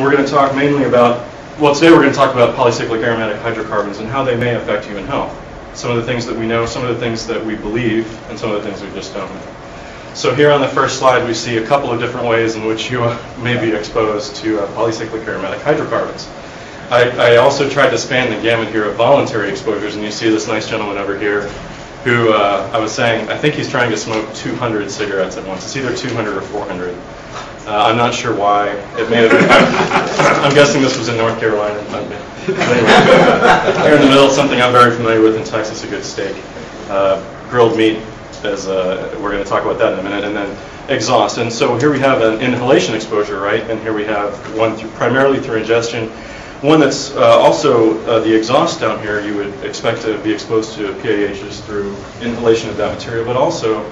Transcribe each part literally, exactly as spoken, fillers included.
and we're going to talk mainly about, well, today we're going to talk about polycyclic aromatic hydrocarbons and how they may affect human health. Some of the things that we know, some of the things that we believe, and some of the things we just don't know. So here on the first slide, we see a couple of different ways in which you may be exposed to uh, polycyclic aromatic hydrocarbons. I, I also tried to span the gamut here of voluntary exposures, and you see this nice gentleman over here who uh, I was saying, I think he's trying to smoke two hundred cigarettes at once. It's either two hundred or four hundred. Uh, I'm not sure why. It may have been, I'm guessing this was in North Carolina. Anyway, here in the middle, something I'm very familiar with in Texas, a good steak. Uh, grilled meat. As uh, we're going to talk about that in a minute, and then exhaust. And so here we have an inhalation exposure, right? And here we have one through, primarily through ingestion. One that's uh, also uh, the exhaust down here. You would expect to be exposed to P A Hs through inhalation of that material, but also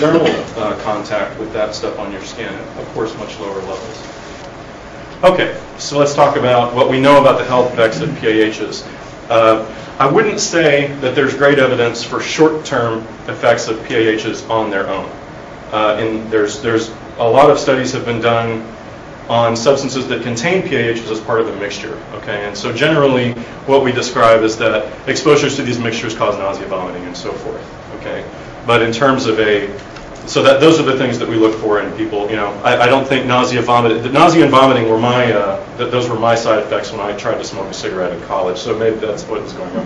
dermal uh, contact with that stuff on your skin. Of course, much lower levels. Okay, so let's talk about what we know about the health effects of P A Hs. Uh, I wouldn't say that there's great evidence for short-term effects of P A Hs on their own. Uh, and there's, there's a lot of studies have been done on substances that contain P A Hs as part of the mixture. Okay, and so generally, what we describe is that exposures to these mixtures cause nausea, vomiting, and so forth. Okay, but in terms of a, so that those are the things that we look for in people. You know, I, I don't think nausea, vomit, the nausea and vomiting were my, uh, th those were my side effects when I tried to smoke a cigarette in college. So maybe that's what was going on.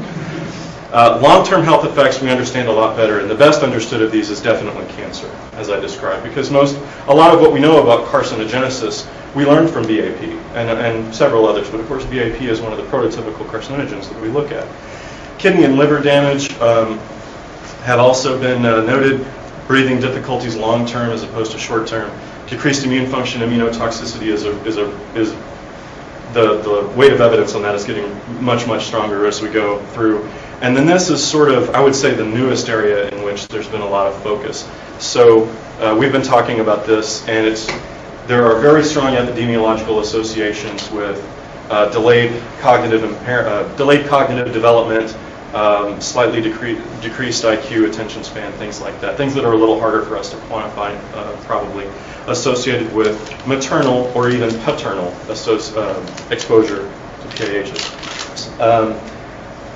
Uh, long-term health effects we understand a lot better, and the best understood of these is definitely cancer, as I described, because most, a lot of what we know about carcinogenesis we learned from B A P and, and several others. But of course, B A P is one of the prototypical carcinogens that we look at. Kidney and liver damage um, have also been uh, noted. Breathing difficulties long-term as opposed to short-term. Decreased immune function, immunotoxicity is a, is a, is the, the weight of evidence on that is getting much, much stronger as we go through. And then this is sort of, I would say, the newest area in which there's been a lot of focus. So uh, we've been talking about this, and it's, there are very strong epidemiological associations with uh, delayed, cognitive impair uh, delayed cognitive development, Um, slightly decre decreased I Q, attention span, things like that. Things that are a little harder for us to quantify, uh, probably associated with maternal or even paternal uh, exposure to P A Hs. Um,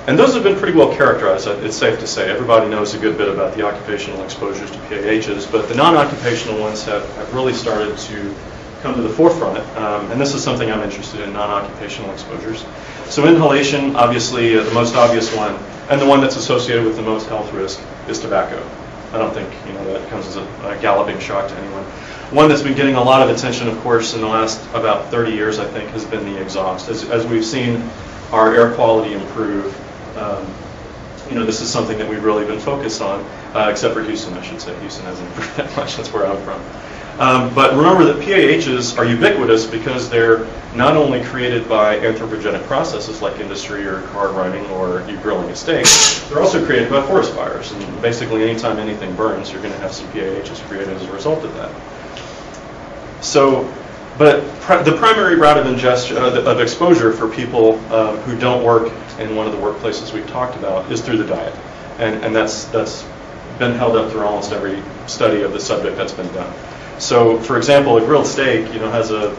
and those have been pretty well characterized, it's safe to say. Everybody knows a good bit about the occupational exposures to P A Hs, but the non-occupational ones have, have really started to come to the forefront, um, and this is something I'm interested in, non-occupational exposures. So inhalation, obviously, uh, the most obvious one, and the one that's associated with the most health risk is tobacco. I don't think you know that comes as a, a galloping shock to anyone. One that's been getting a lot of attention, of course, in the last about thirty years, I think, has been the exhaust. As, as we've seen our air quality improve, um, you know, this is something that we've really been focused on, uh, except for Houston, I should say. Houston hasn't improved that much. That's where I'm from. Um, but remember that P A Hs are ubiquitous because they're not only created by anthropogenic processes like industry or car running or you grilling a steak, they're also created by forest fires. And basically, anytime anything burns, you're going to have some P A Hs created as a result of that. So, but pr the primary route of ingestion uh, of exposure for people uh, who don't work in one of the workplaces we've talked about is through the diet, and and that's that's been held up through almost every study of the subject that's been done. So, for example, a grilled steak, you know, has a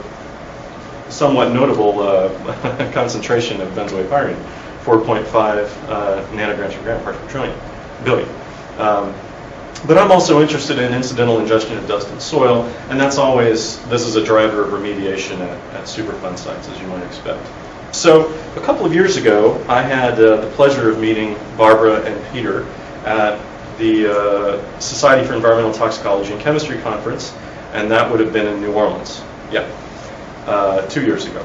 somewhat notable uh, concentration of benzoate pyrene, four point five uh, nanograms per gram parts per trillion, billion. Um, but I'm also interested in incidental ingestion of dust and soil, and that's always, this is a driver of remediation at, at Superfund sites, as you might expect. So, a couple of years ago, I had uh, the pleasure of meeting Barbara and Peter at the uh, Society for Environmental Toxicology and Chemistry Conference, and that would have been in New Orleans, yeah, uh, two years ago.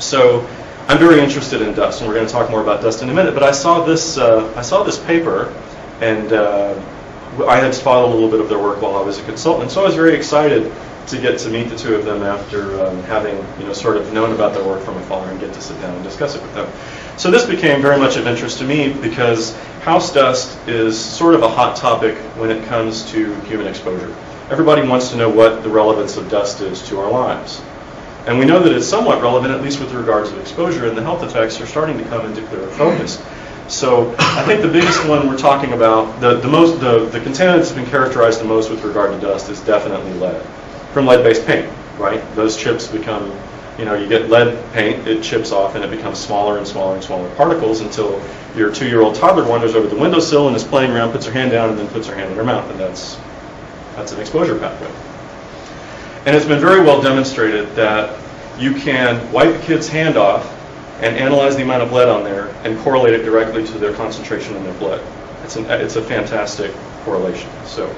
So I'm very interested in dust, and we're going to talk more about dust in a minute, but I saw this, uh, I saw this paper, and uh, I had followed a little bit of their work while I was a consultant, so I was very excited to get to meet the two of them after um, having, you know, sort of known about their work from afar and get to sit down and discuss it with them. So this became very much of interest to me because house dust is sort of a hot topic when it comes to human exposure. Everybody wants to know what the relevance of dust is to our lives. And we know that it's somewhat relevant, at least with regards to exposure, and the health effects are starting to come into clearer focus. So I think the biggest one we're talking about, the, the, most, the, the contaminant that's been characterized the most with regard to dust is definitely lead. From lead-based paint, right? Those chips become you know, you get lead paint, it chips off and it becomes smaller and smaller and smaller particles until your two-year-old toddler wanders over the windowsill and is playing around, puts her hand down, and then puts her hand in her mouth, and that's that's an exposure pathway. And it's been very well demonstrated that you can wipe a kid's hand off and analyze the amount of lead on there and correlate it directly to their concentration in their blood. It's, an, it's a fantastic correlation. So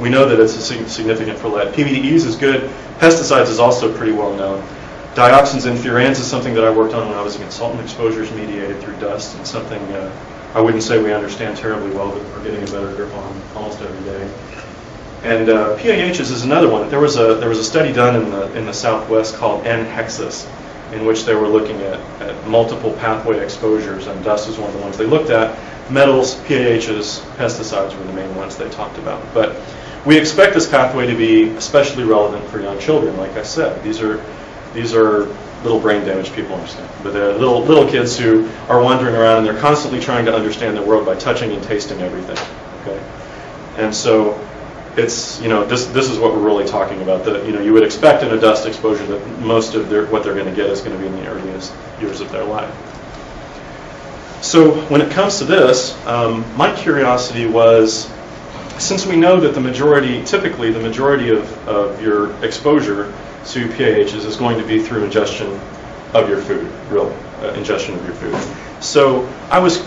we know that it's significant for lead. P B D Es is good. Pesticides is also pretty well known. Dioxins and furans is something that I worked on when I was a consultant. Exposures mediated through dust, and something uh, I wouldn't say we understand terribly well, but we're getting a better grip on almost every day. And uh, P A Hs is another one. There was a there was a study done in the in the Southwest called N Hexas, in which they were looking at, at multiple pathway exposures, and dust was one of the ones they looked at. Metals, P A Hs, pesticides were the main ones they talked about. But we expect this pathway to be especially relevant for young children. Like I said, these are these are little brain damaged people, understand, but they're little little kids who are wandering around and they're constantly trying to understand the world by touching and tasting everything. Okay, and so. It's, you know, this, this is what we're really talking about. That, you know, you would expect in a dust exposure that most of their, what they're going to get is going to be in the earliest years of their life. So when it comes to this, um, my curiosity was, since we know that the majority, typically the majority of, of your exposure to P A Hs is going to be through ingestion of your food, real uh, ingestion of your food. So I was...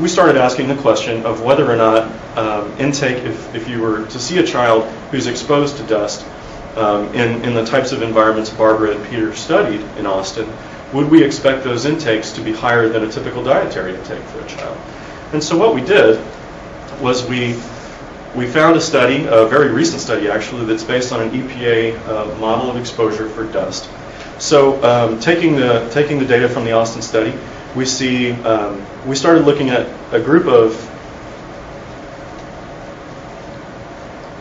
we started asking the question of whether or not um, intake, if, if you were to see a child who's exposed to dust um, in, in the types of environments Barbara and Peter studied in Austin, would we expect those intakes to be higher than a typical dietary intake for a child? And so what we did was we, we found a study, a very recent study actually, that's based on an E P A uh, model of exposure for dust. So um, taking, the, taking the data from the Austin study, we see, um, we started looking at a group of,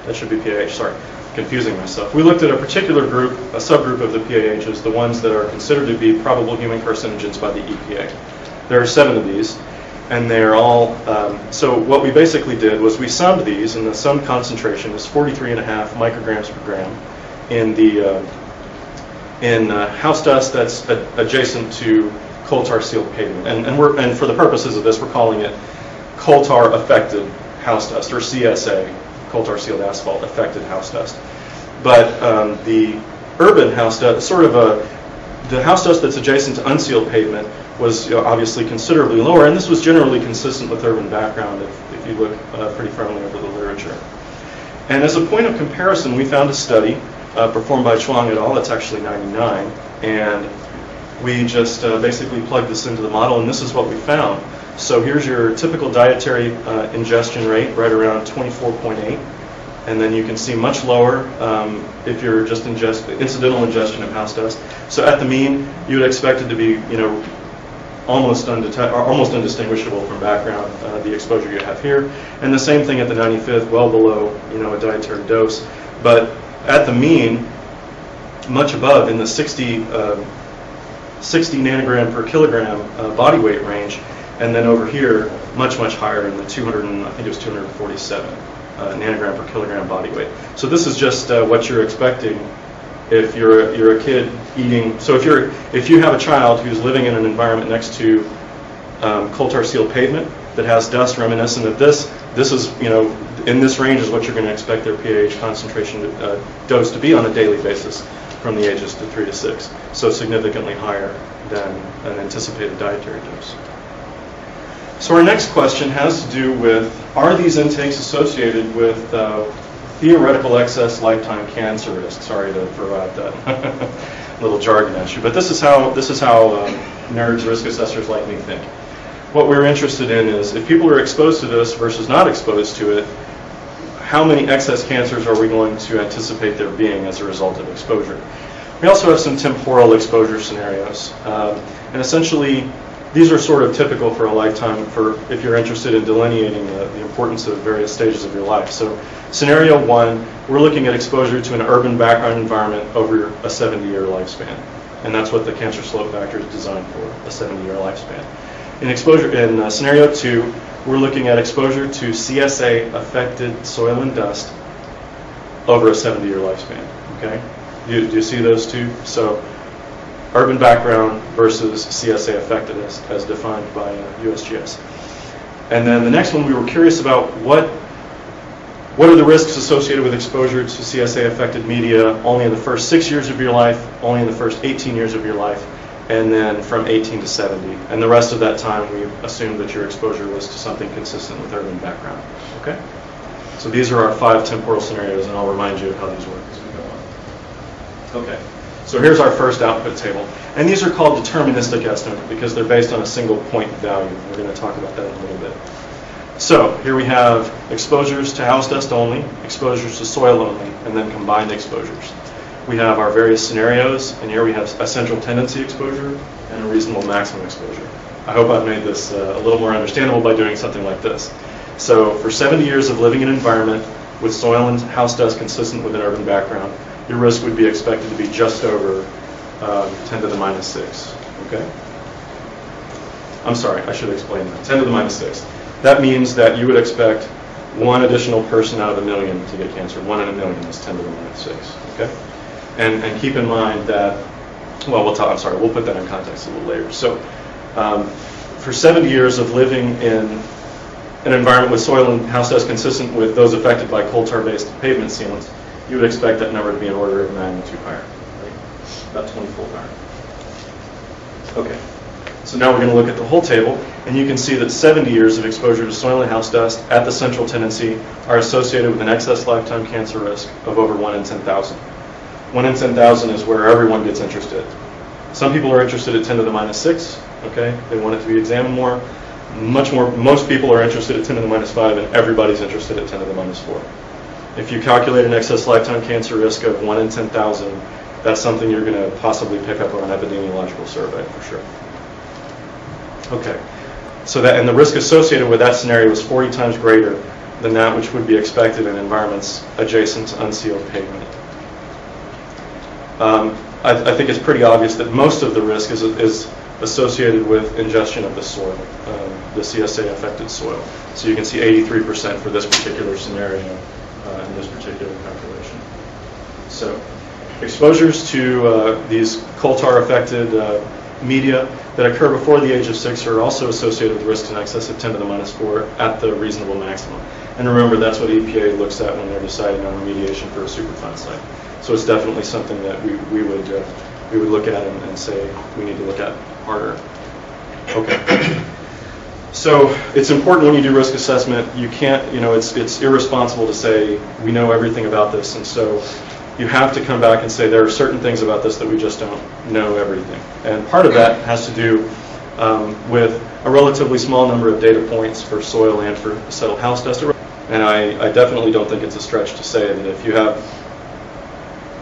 that should be P A H, sorry, confusing myself. We looked at a particular group, a subgroup of the P A Hs, the ones that are considered to be probable human carcinogens by the E P A. There are seven of these, and they're all, um, so what we basically did was we summed these, and the sum concentration was forty-three point five micrograms per gram in the, uh, in uh, house dust that's adjacent to coal tar sealed pavement, and, and we're and for the purposes of this, we're calling it coal tar affected house dust, or C S A, coal tar sealed asphalt affected house dust. But um, the urban house dust, sort of a the house dust that's adjacent to unsealed pavement, was, you know, obviously considerably lower, and this was generally consistent with urban background if, if you look uh, pretty firmly over the literature. And as a point of comparison, we found a study uh, performed by Chuang et al. That's actually ninety-nine, and we just uh, basically plugged this into the model, and this is what we found. So here's your typical dietary uh, ingestion rate, right around twenty-four point eight, and then you can see much lower um, if you're just ingest incidental ingestion of house dust. So at the mean, you would expect it to be, you know, almost undetect or almost indistinguishable from background, uh, the exposure you have here, and the same thing at the ninety-fifth, well below, you know, a dietary dose, but at the mean, much above in the sixty. Uh, sixty nanogram per kilogram uh, body weight range, and then over here, much, much higher in the two hundred, and I think it was two hundred forty-seven uh, nanogram per kilogram body weight. So this is just uh, what you're expecting if you're a, you're a kid eating. So if you're if you have a child who's living in an environment next to um, coal tar sealed pavement that has dust reminiscent of this, this is, you know, in this range is what you're going to expect their P A H concentration to, uh, dose to be on a daily basis, from the ages of three to six, so significantly higher than an anticipated dietary dose. So our next question has to do with, are these intakes associated with uh, theoretical excess lifetime cancer risk? Sorry to throw out that little jargon at you, but this is how, this is how um, nerds, risk assessors like me think. What we're interested in is, if people are exposed to this versus not exposed to it, how many excess cancers are we going to anticipate there being as a result of exposure? We also have some temporal exposure scenarios. Um, and essentially, these are sort of typical for a lifetime, for if you're interested in delineating the, the importance of various stages of your life. So scenario one, we're looking at exposure to an urban background environment over a seventy-year lifespan. And that's what the cancer slope factor is designed for, a seventy-year lifespan. In exposure, in uh, scenario two, we're looking at exposure to C S A-affected soil and dust over a seventy-year lifespan. Okay, do you, you see those two? So urban background versus C S A effectiveness as defined by uh, U S G S. And then the next one, we were curious about what what are the risks associated with exposure to C S A-affected media only in the first six years of your life, only in the first eighteen years of your life, and then from eighteen to seventy. And the rest of that time, we assumed that your exposure was to something consistent with urban background. Okay? So these are our five temporal scenarios, and I'll remind you of how these work as we go on. Okay. So here's our first output table. And these are called deterministic estimates because they're based on a single point value. We're going to talk about that in a little bit. So here we have exposures to house dust only, exposures to soil only, and then combined exposures. We have our various scenarios, and here we have a central tendency exposure and a reasonable maximum exposure. I hope I've made this uh, a little more understandable by doing something like this. So for seventy years of living in an environment with soil and house dust consistent with an urban background, your risk would be expected to be just over uh, ten to the minus six, okay? I'm sorry, I should explain that. ten to the minus six. That means that you would expect one additional person out of a million to get cancer. One in a million is ten to the minus six, okay? And, and keep in mind that, well, we'll talk, I'm sorry, we'll put that in context a little later. So um, for seventy years of living in an environment with soil and house dust consistent with those affected by coal tar-based pavement sealants, you would expect that number to be an order of magnitude higher, right? About twenty-fold higher. Okay, so now we're going to look at the whole table, and you can see that seventy years of exposure to soil and house dust at the central tendency are associated with an excess lifetime cancer risk of over one in ten thousand. one in ten thousand is where everyone gets interested. Some people are interested at ten to the minus six, okay? They want it to be examined more. Much more, most people are interested at ten to the minus five, and everybody's interested at ten to the minus four. If you calculate an excess lifetime cancer risk of one in ten thousand, that's something you're going to possibly pick up on an epidemiological survey for sure. Okay. So that, and the risk associated with that scenario was forty times greater than that which would be expected in environments adjacent to unsealed pavement. Um, I, I think it's pretty obvious that most of the risk is, is associated with ingestion of the soil, um, the C S A affected soil. So you can see eighty-three percent for this particular scenario. Uh, in this particular calculation. So exposures to uh, these coal tar affected uh, media that occur before the age of six are also associated with risks in excess of ten to the minus four at the reasonable maximum. And remember, that's what E P A looks at when they're deciding on remediation for a Superfund site. So it's definitely something that we, we, would, uh, we would look at and, and say we need to look at harder. Okay. So it's important when you do risk assessment, you can't, you know, it's, it's irresponsible to say we know everything about this, and so you have to come back and say there are certain things about this that we just don't know everything. And part of that has to do um, with a relatively small number of data points for soil and for settled house dust. And I, I definitely don't think it's a stretch to say that if you have,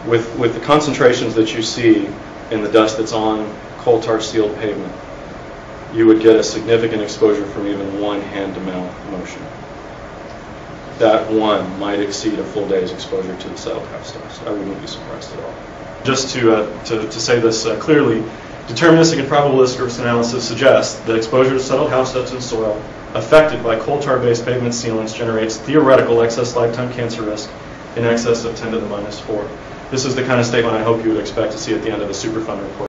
with, with the concentrations that you see in the dust that's on coal tar sealed pavement, you would get a significant exposure from even one hand-to-mouth motion. That one might exceed a full day's exposure to the settled house dust. I wouldn't be surprised at all. Just to, uh, to, to say this uh, clearly, deterministic and probabilistic risk analysis suggests that exposure to settled house dust and soil affected by coal tar-based pavement sealants generates theoretical excess lifetime cancer risk in excess of ten to the minus four. This is the kind of statement I hope you would expect to see at the end of a Superfund report.